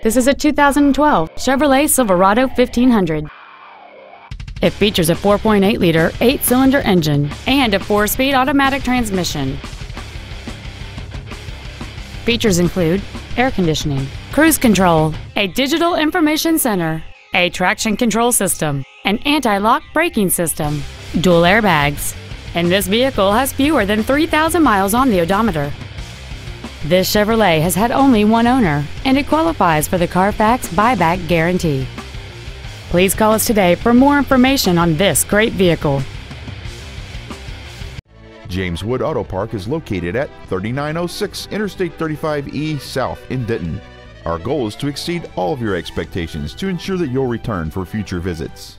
This is a 2012 Chevrolet Silverado 1500. It features a 4.8-liter, 8-cylinder engine and a 4-speed automatic transmission. Features include air conditioning, cruise control, a digital information center, a traction control system, an anti-lock braking system, dual airbags, and this vehicle has fewer than 3,000 miles on the odometer. This Chevrolet has had only one owner, and it qualifies for the Carfax buyback guarantee. Please call us today for more information on this great vehicle. James Wood Auto Park is located at 3906 Interstate 35E South in Denton. Our goal is to exceed all of your expectations to ensure that you'll return for future visits.